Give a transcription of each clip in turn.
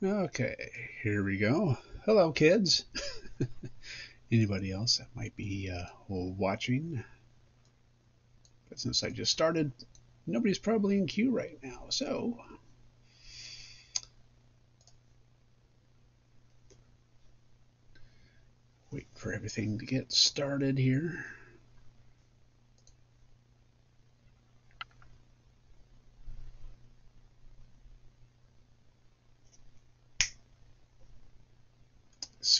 Okay, here we go. Hello, kids. Anybody else that might be watching? But since I just started, nobody's probably in queue right now. So, wait for everything to get started here.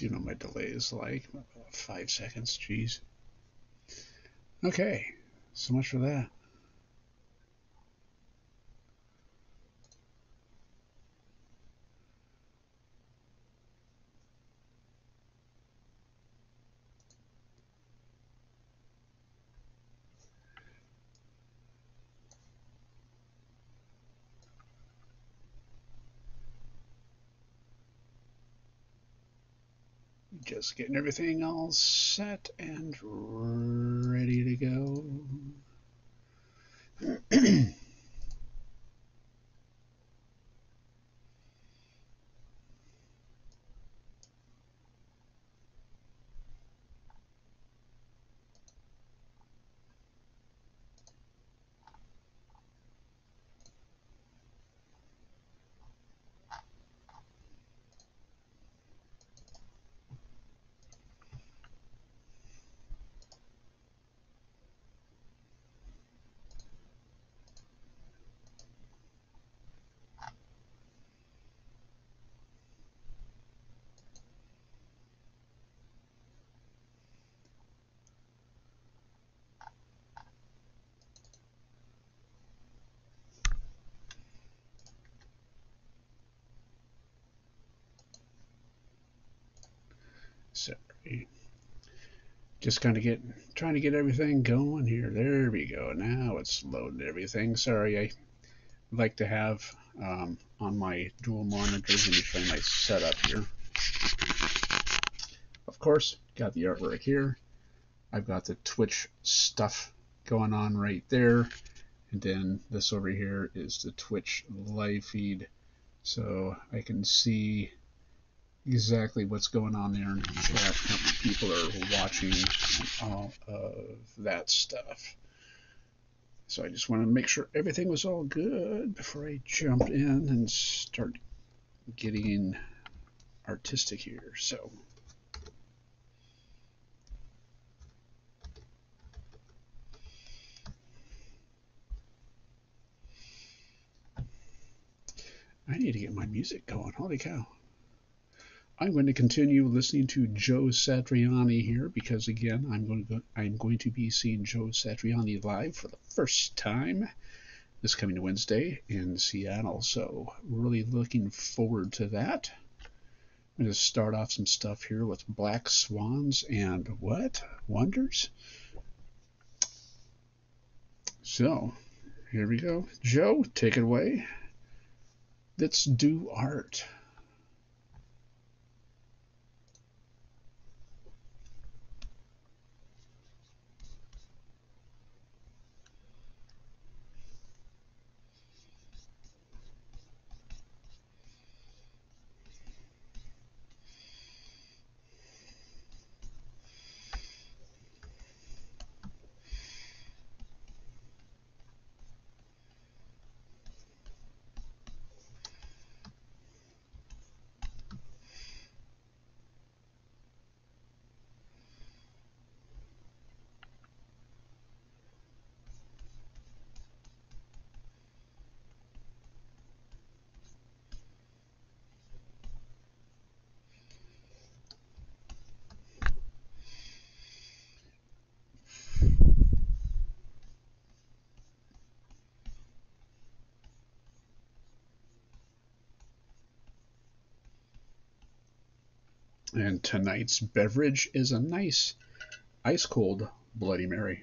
You know my delay is like 5 seconds. Jeez. Okay, so much for that. Just getting everything all set and ready to go. Just kind of trying to get everything going here. There we go. Now it's loaded everything. Sorry, I like to have on my dual monitors and show my setup here. Of course, got the artwork here. I've got the Twitch stuff going on right there, and then this over here is the Twitch live feed, so I can see exactly what's going on there and how many people are watching and all of that stuff. So I just want to make sure everything was all good before I jumped in and start getting artistic here. So I need to get my music going. Holy cow. I'm going to continue listening to Joe Satriani here because, again, I'm going to be seeing Joe Satriani live for the first time this coming Wednesday in Seattle. So really looking forward to that. I'm going to start off some stuff here with Black Swans and what? Wonders? So here we go. Joe, take it away. Let's do art. And tonight's beverage is a nice ice-cold Bloody Mary.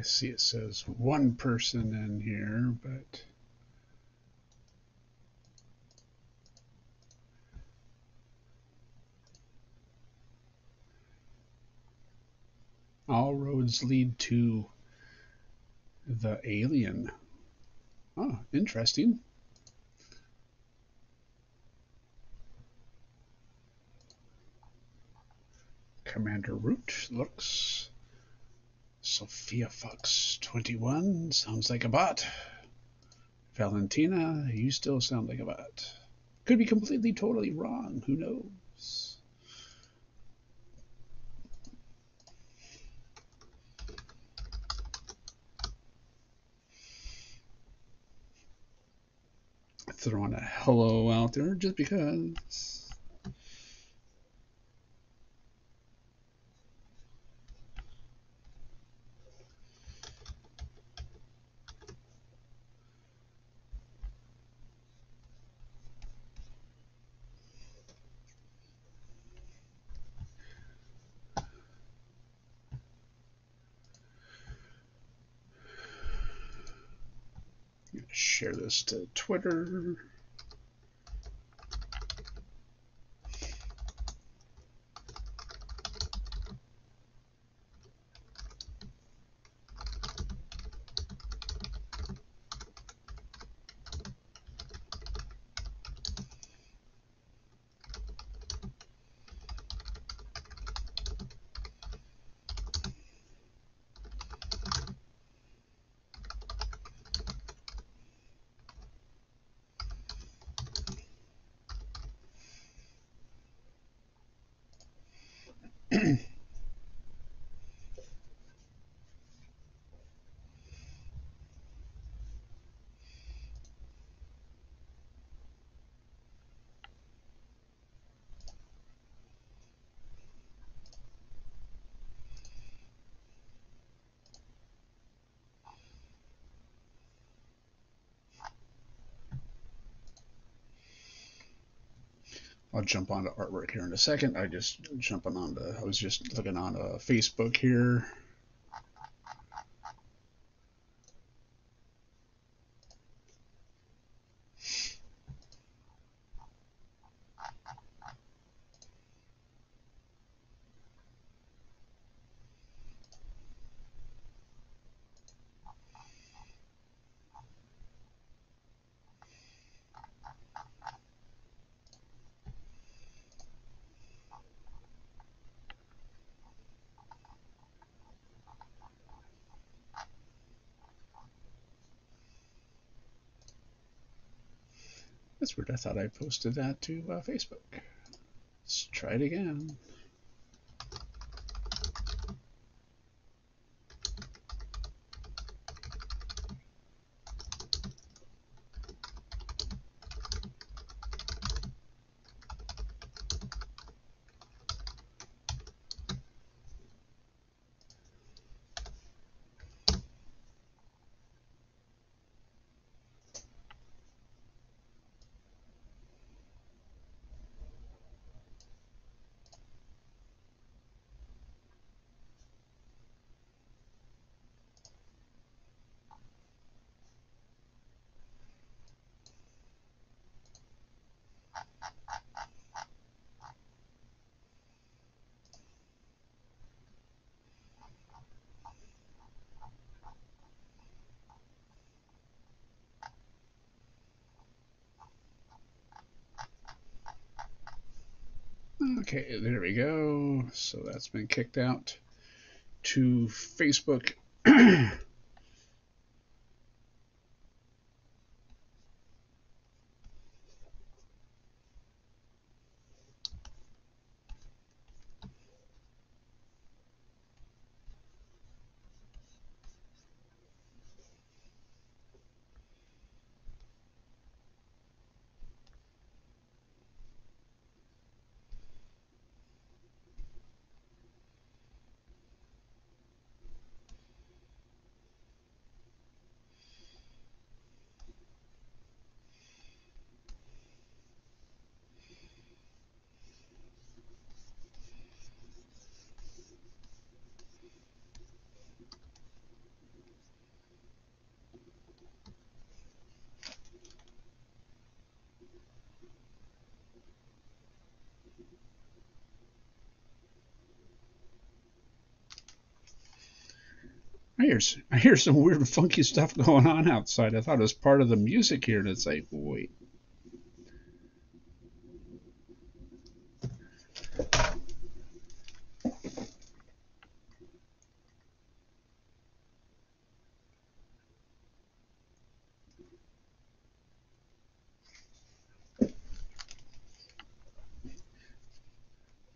I see it says one person in here, but all roads lead to the alien. Oh, interesting. Commander Root looks. Sophia Fox 21 sounds like a bot. Valentina, you still sound like a bot. Could be completely, totally wrong. Who knows? Throwing a hello out there just because. Share this to Twitter. I'll jump onto artwork here in a second. I was just looking on Facebook here. That's weird. I thought I posted that to Facebook. Let's try it again. Okay, there we go. So that's been kicked out to Facebook. I hear some weird, funky stuff going on outside. I thought it was part of the music here, and it's like, wait.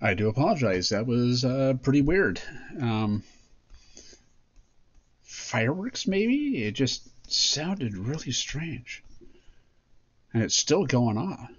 I do apologize. That was pretty weird. Fireworks, maybe? It just sounded really strange. And it's still going on.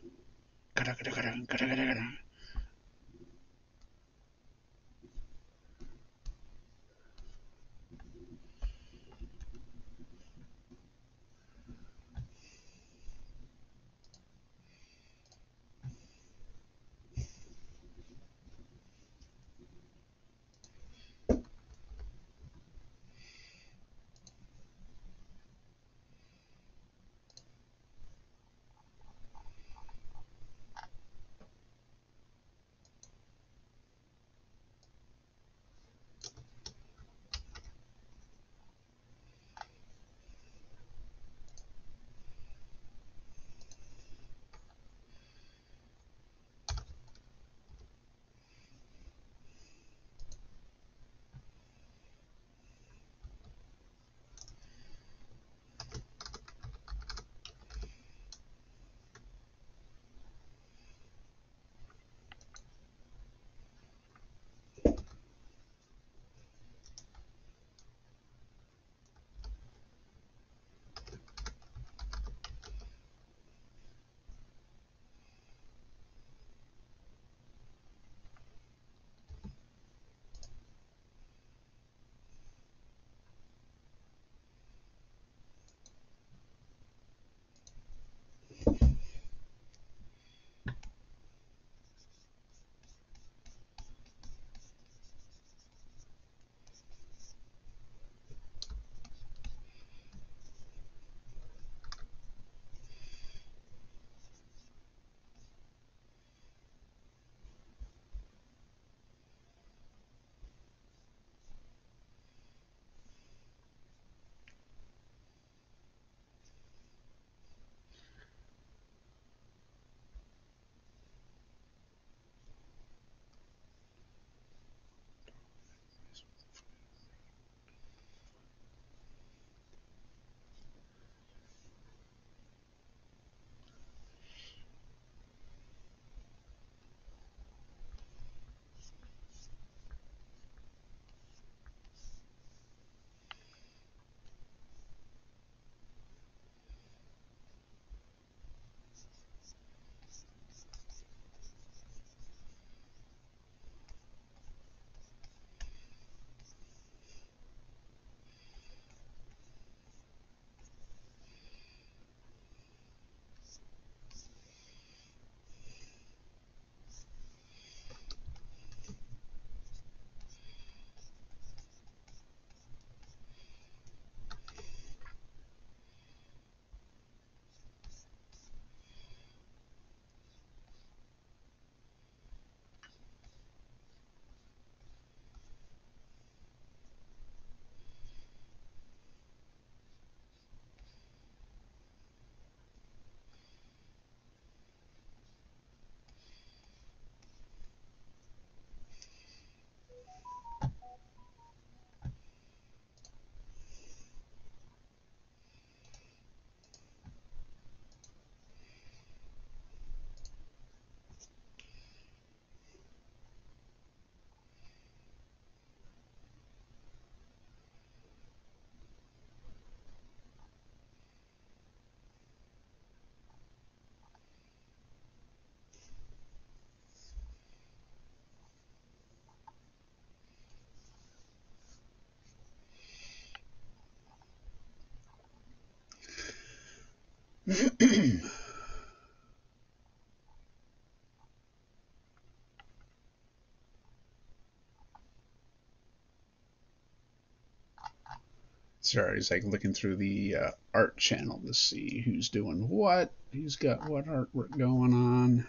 Sorry, it's like looking through the art channel to see who's doing what, who's got what artwork going on.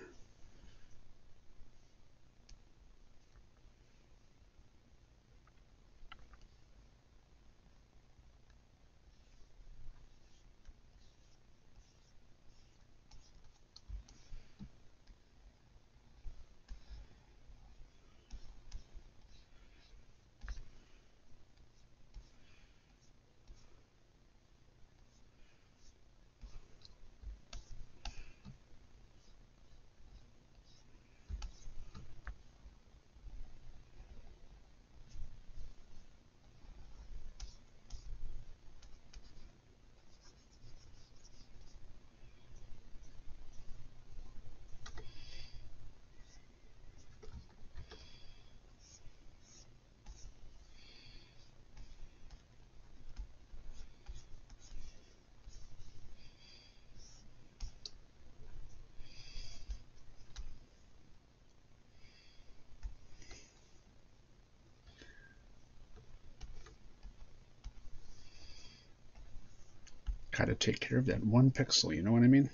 kind of take care of that one pixel, you know what I mean?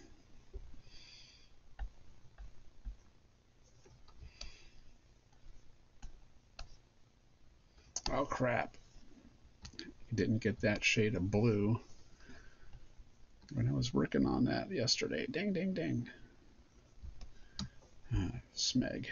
Oh crap, I didn't get that shade of blue when I was working on that yesterday. Ding, ding, ding. Smeg.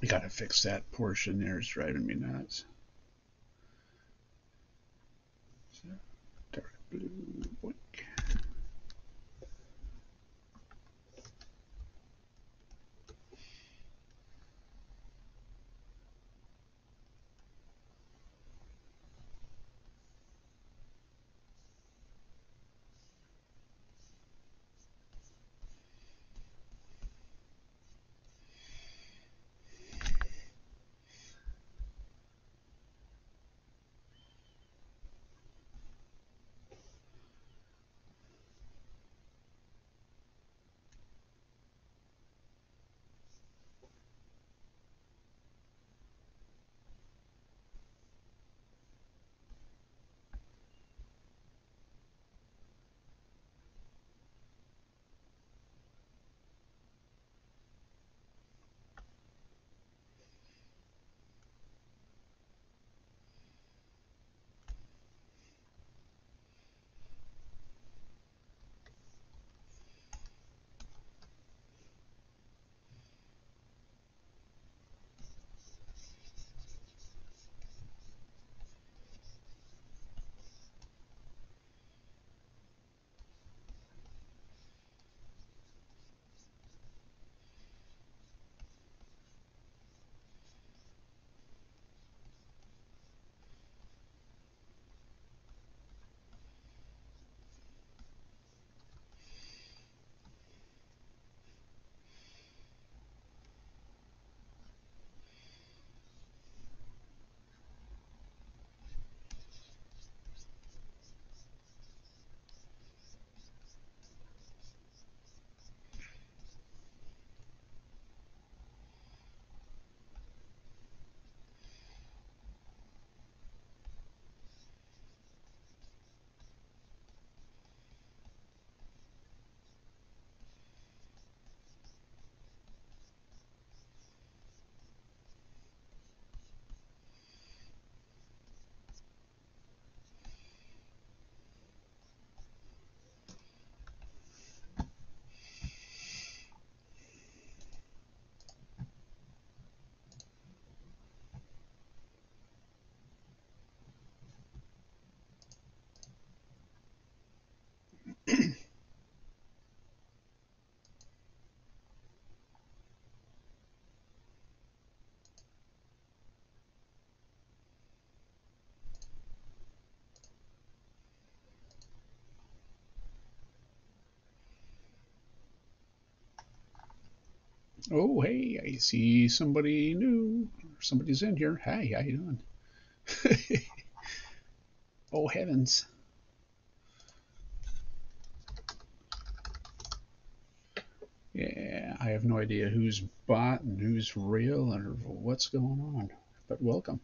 I gotta fix that portion there, it's driving me nuts. Dark blue, boink. Oh, hey, I see somebody new. Somebody's in here. Hi, how you doing? Oh heavens. Yeah, I have no idea who's bot and who's real or what's going on, but welcome.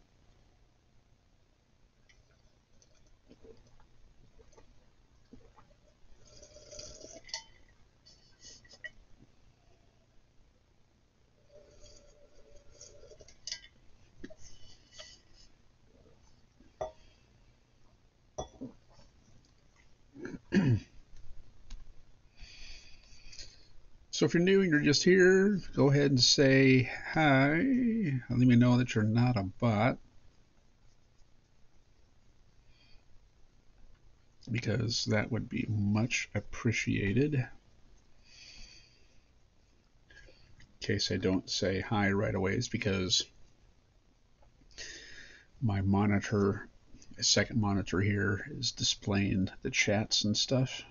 So if you're new and you're just here, go ahead and say hi. Let me know that you're not a bot, because that would be much appreciated. In case I don't say hi right away, it's because my monitor, a second monitor here, is displaying the chats and stuff.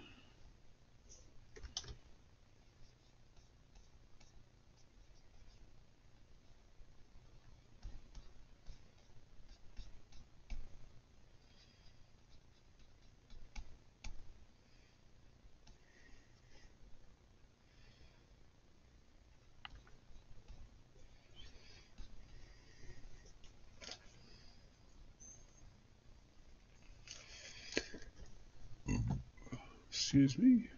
Excuse me.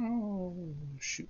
Oh, shoot.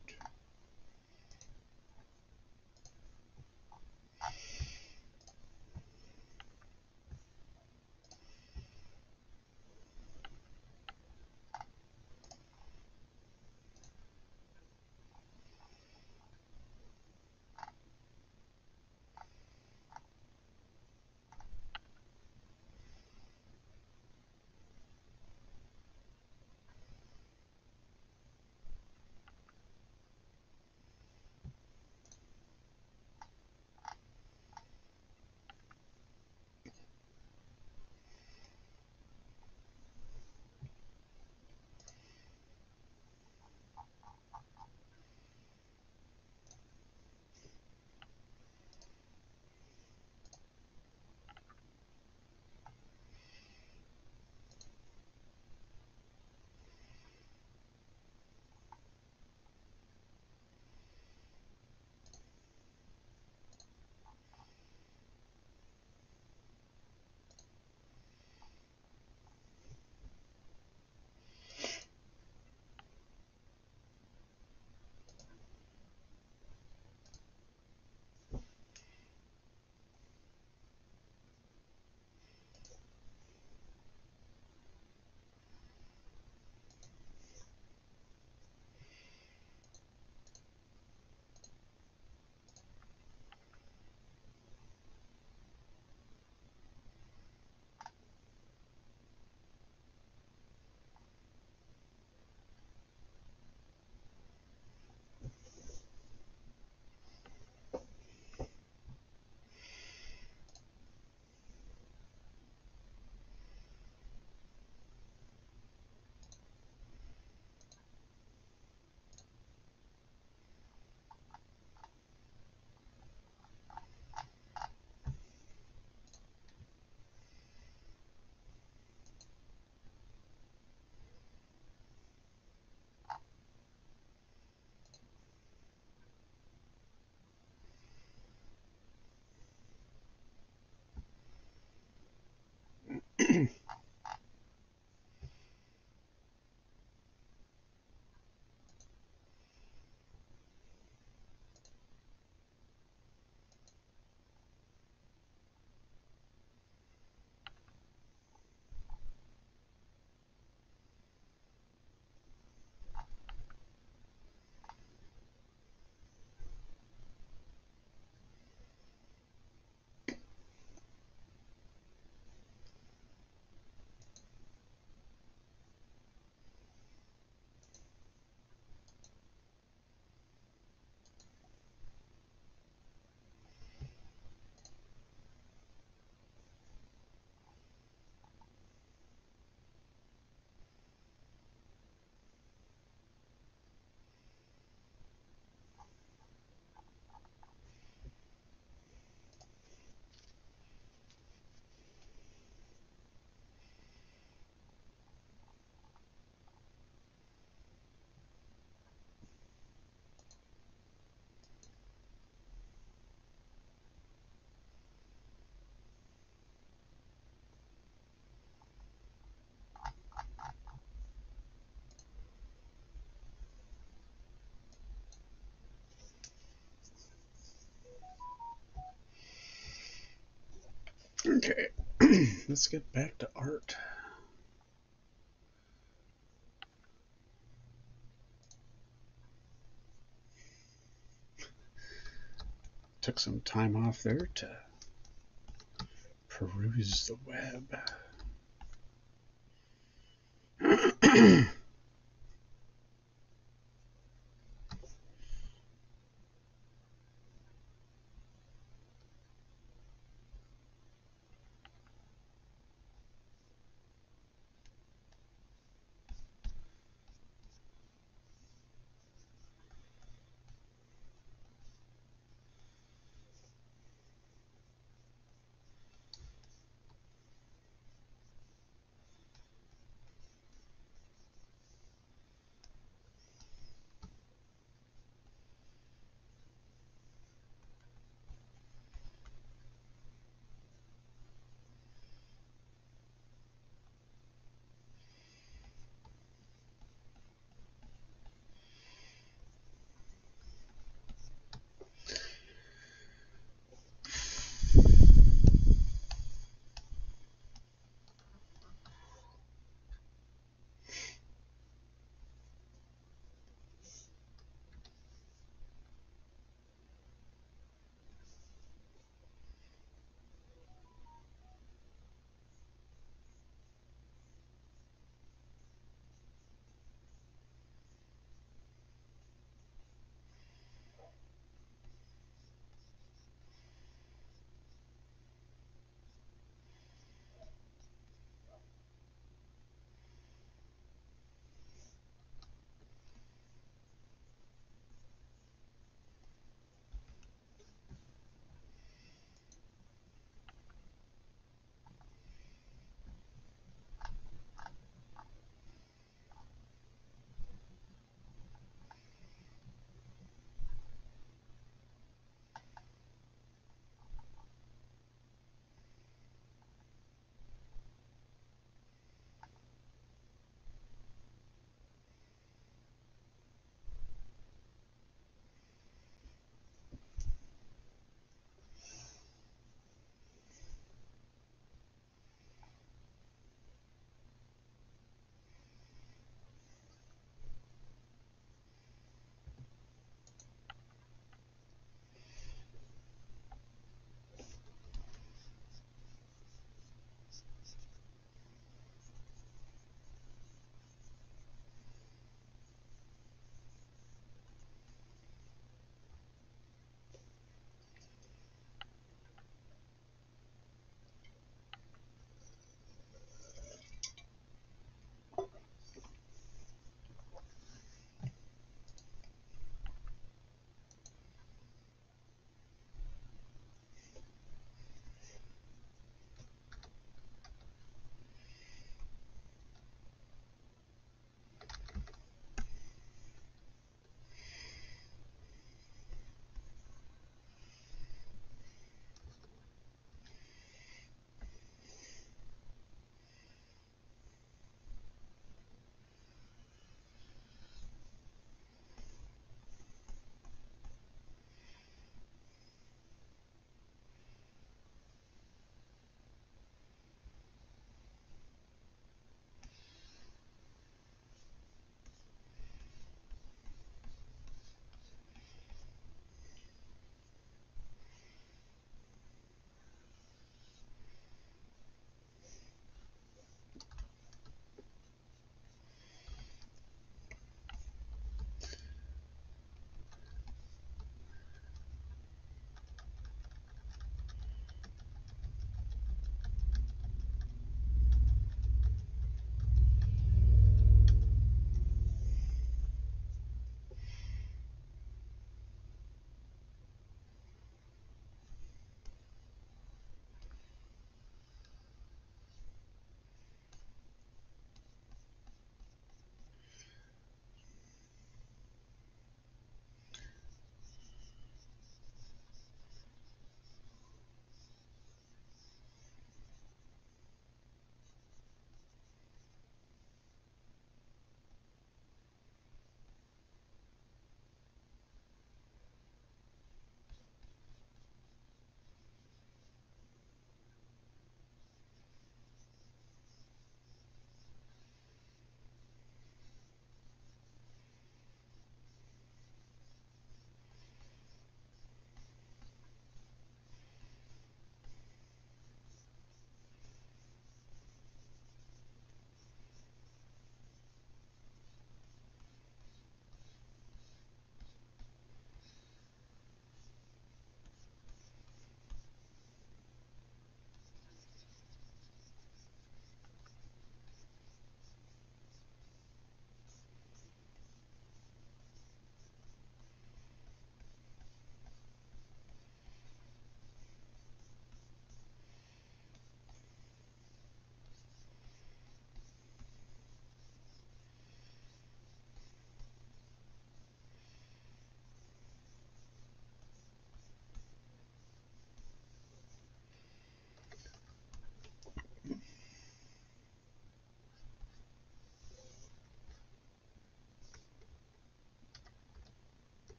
Okay, let's get back to art. Took some time off there to peruse the web.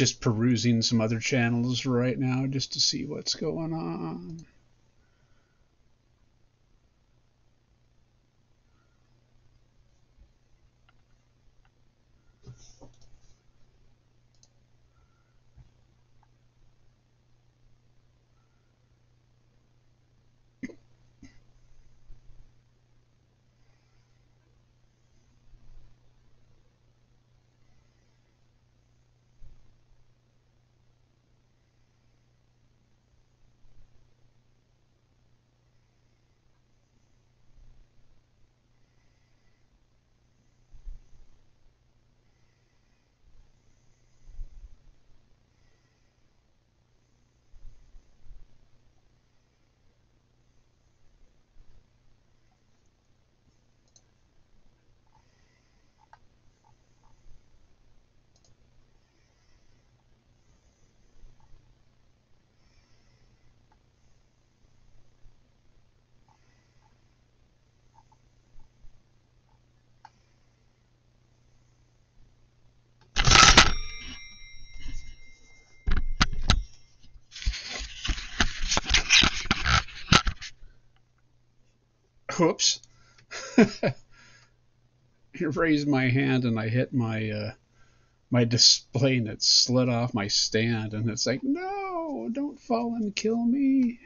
just perusing some other channels right now just to see what's going on. Whoops. I raised my hand and I hit my my display and it slid off my stand and it's like, no, don't fall and kill me.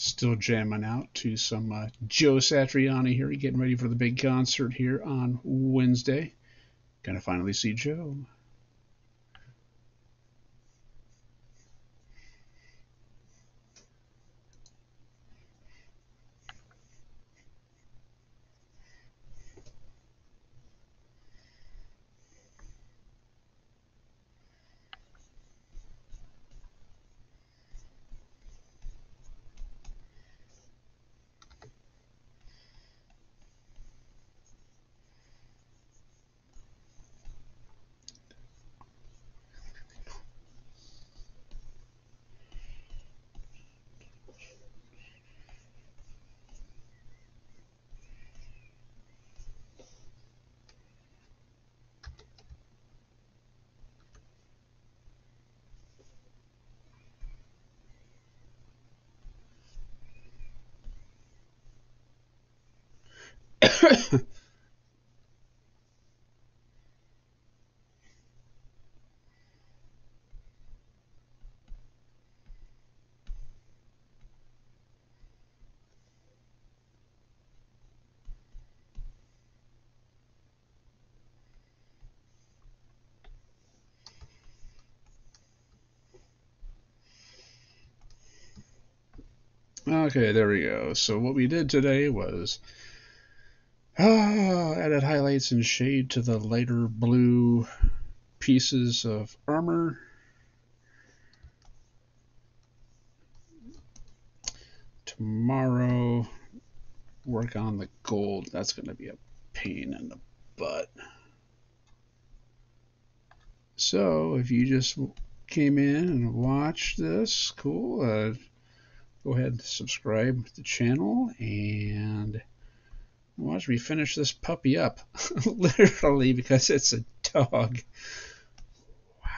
Still jamming out to some Joe Satriani here, getting ready for the big concert here on Wednesday. Gonna finally see Joe. Okay, there we go. So what we did today was added highlights and shade to the lighter blue pieces of armor. Tomorrow work on the gold. That's going to be a pain in the butt. So if you just came in and watched this, cool. Go ahead and subscribe to the channel and watch me finish this puppy up. Literally, because it's a dog. Wow.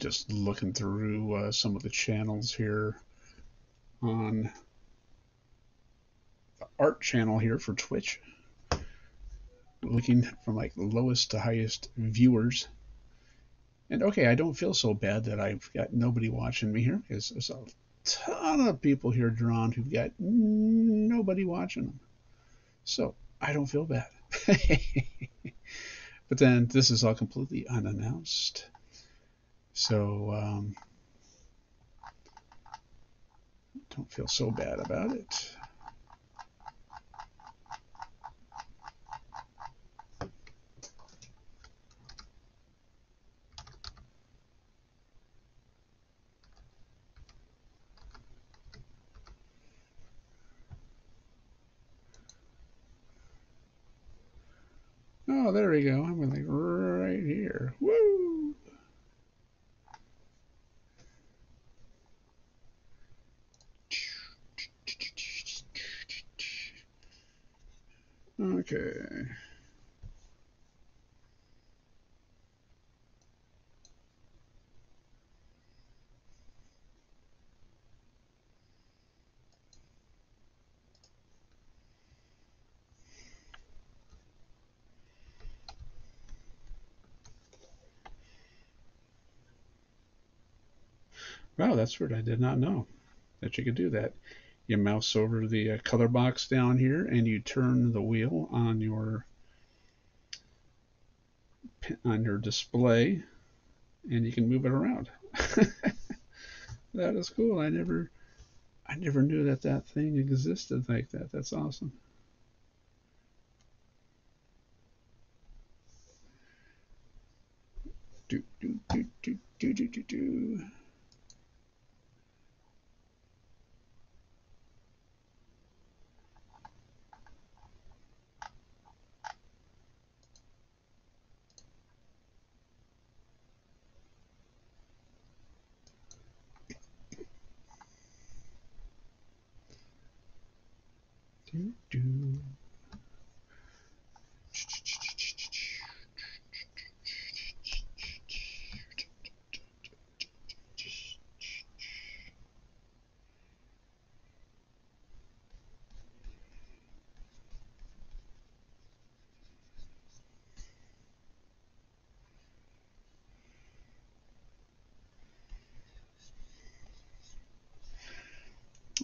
Just looking through some of the channels here on the art channel here for Twitch, looking from like lowest to highest viewers. And okay, I don't feel so bad that I've got nobody watching me here, because there's a ton of people here drawn who've got nobody watching them, so I don't feel bad. But then this is all completely unannounced. So don't feel so bad about it. Oh, there we go. I'm like right here. Woo! Okay. Wow, that's weird. I did not know that you could do that. You mouse over the color box down here and you turn the wheel on your display, and you can move it around. That is cool. I never knew that that thing existed like that. That's awesome. Do do do do do do do do.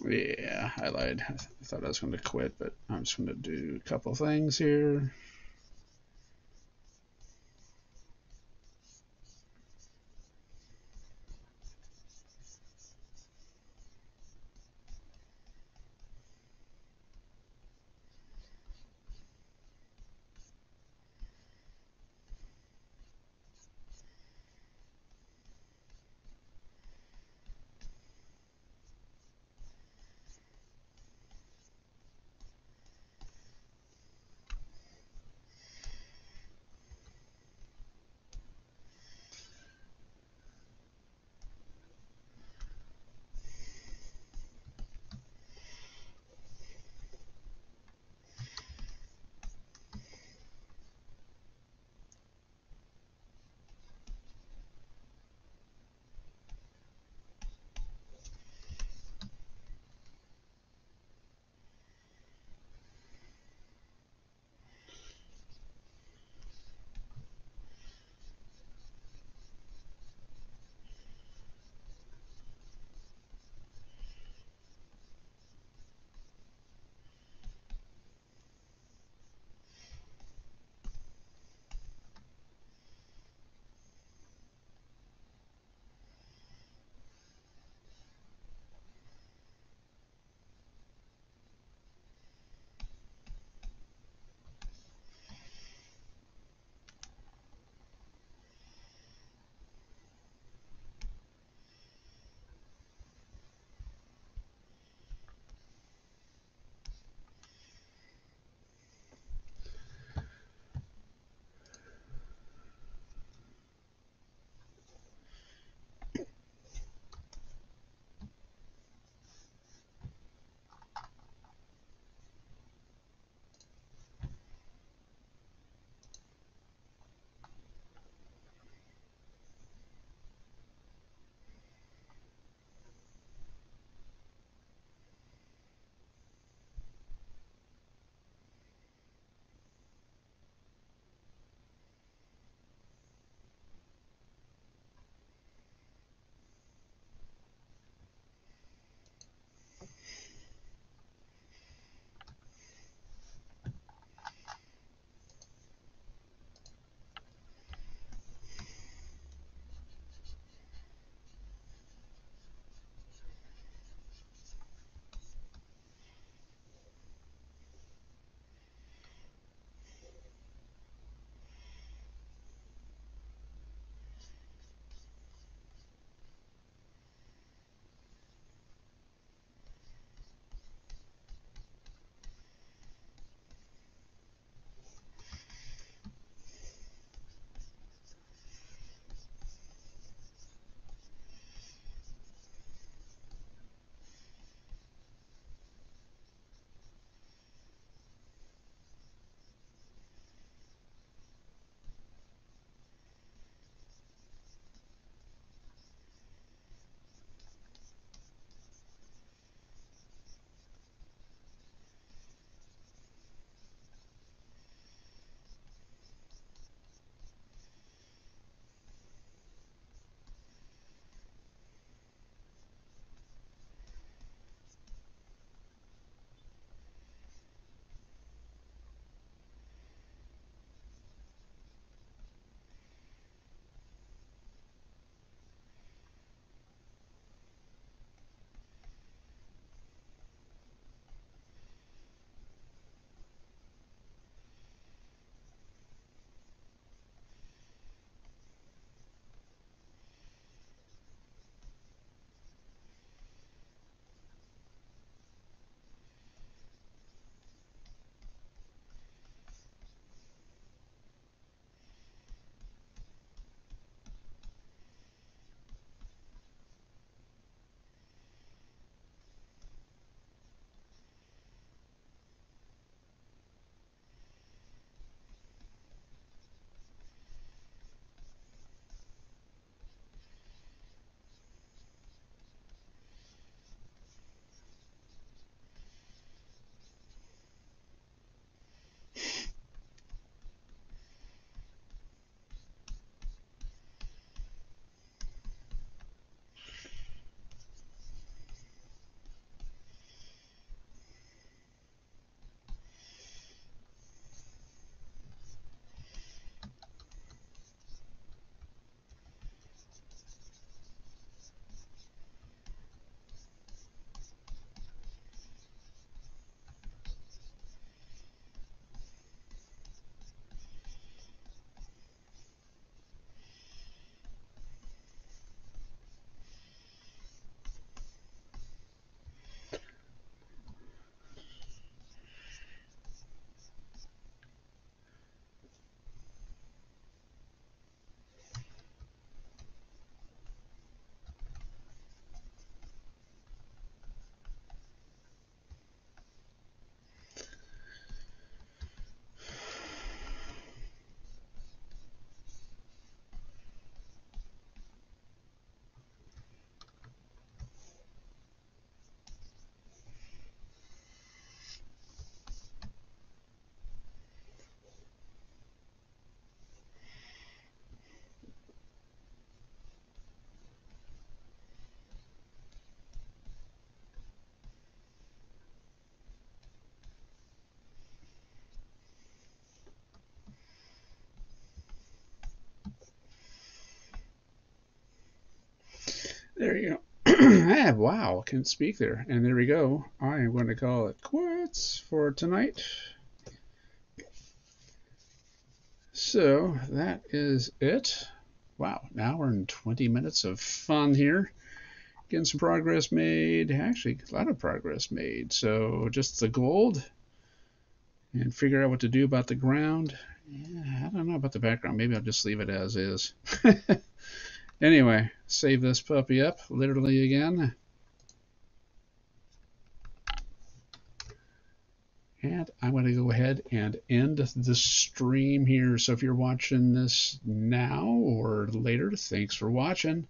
Yeah, I lied. I thought I was going to quit, but I'm just going to do a couple things here. There you go. Wow, I couldn't speak there. And there we go. I am going to call it quits for tonight. So that is it. Wow, an hour and 20 minutes of fun here. Getting some progress made. Actually, a lot of progress made. So just the gold and figure out what to do about the ground. Yeah, I don't know about the background. Maybe I'll just leave it as is. Anyway, save this puppy up literally again. And I'm going to go ahead and end the stream here. So if you're watching this now or later, thanks for watching.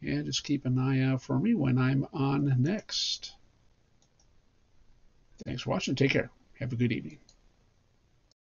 And just keep an eye out for me when I'm on next. Thanks for watching. Take care. Have a good evening.